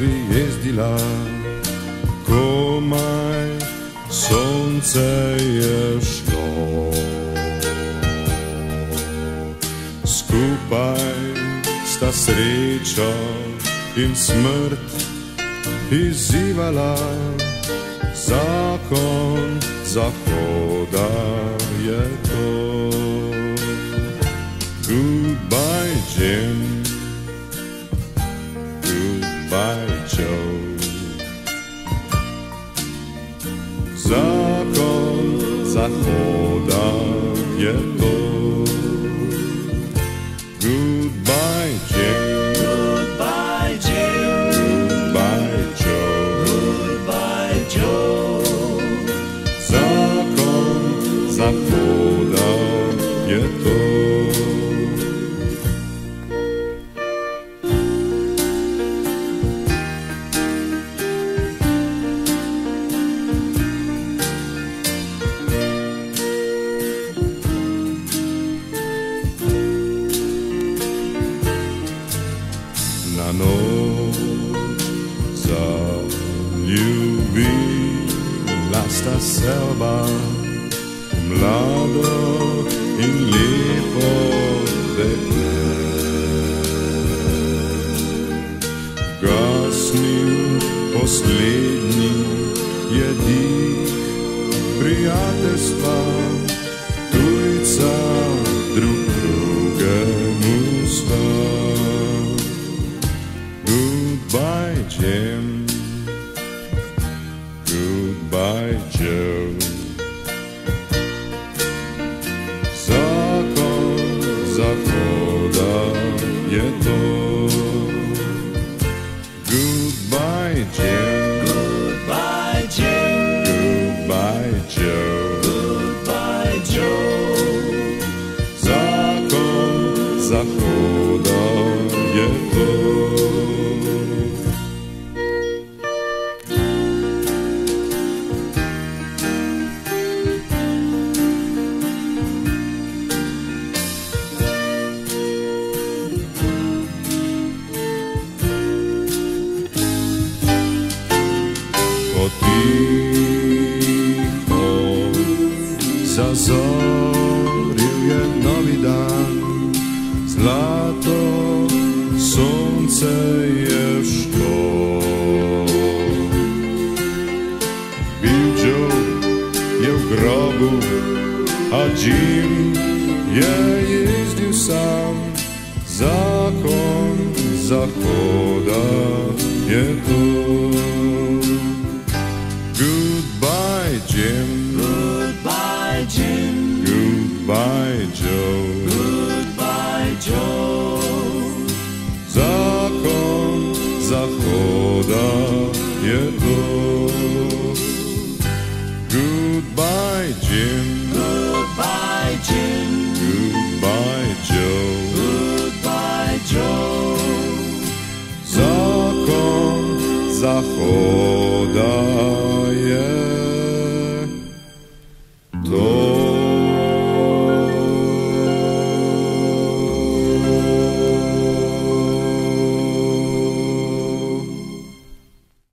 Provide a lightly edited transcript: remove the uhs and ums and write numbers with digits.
bi jezdila komaj, sonce je šlo. Skupaj sta srečo in smrt izzivala, zakon zahoda je to. Goodbye Jim, goodbye Joe, zakon zahoda je to. Goodbye Jim, goodbye Jim, goodbye Joe, goodbye Joe, zakon zahoda je to. Na noc zaljubila sta se oba, mlado in lepo dekle. Gasnil poslednji je dih prijateljstva, tujca drug drugemu sta. Goodbye Jim, goodbye Joe, zakon zahoda je to. Goodbye Jim, goodbye Jim, goodbye Joe, goodbye Joe, zakon zahoda je to. Tiho zazoril je novi dan, zlato sonce je šlo. Bil Joe je v grobu, a Jim je jezdil sam, zakon zahoda je to. Goodbye Jim, goodbye Jim, goodbye Joe, goodbye Joe, zakon zahoda je to. Goodbye Jim, goodbye Jim, goodbye Joe, goodbye Joe, zakon zahoda. Yeah.